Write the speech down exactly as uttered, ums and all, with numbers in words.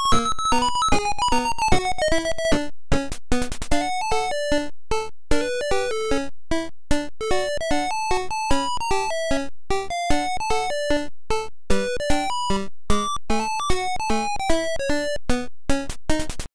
You